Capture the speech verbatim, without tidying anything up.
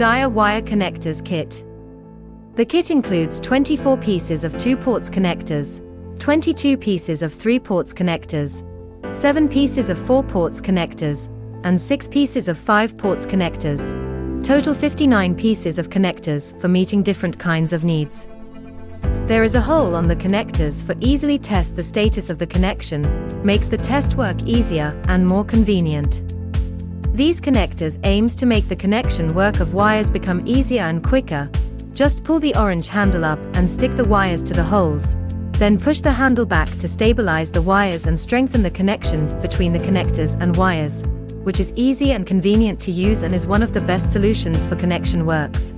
Daier Wire Connectors Kit. The kit includes twenty-four pieces of two ports connectors, twenty-two pieces of three ports connectors, seven pieces of four ports connectors, and six pieces of five ports connectors. Total fifty-nine pieces of connectors for meeting different kinds of needs. There is a hole on the connectors for easily test the status of the connection, makes the test work easier and more convenient. These connectors aims to make the connection work of wires become easier and quicker. Just pull the orange handle up and stick the wires to the holes, then push the handle back to stabilize the wires and strengthen the connection between the connectors and wires, which is easy and convenient to use and is one of the best solutions for connection works.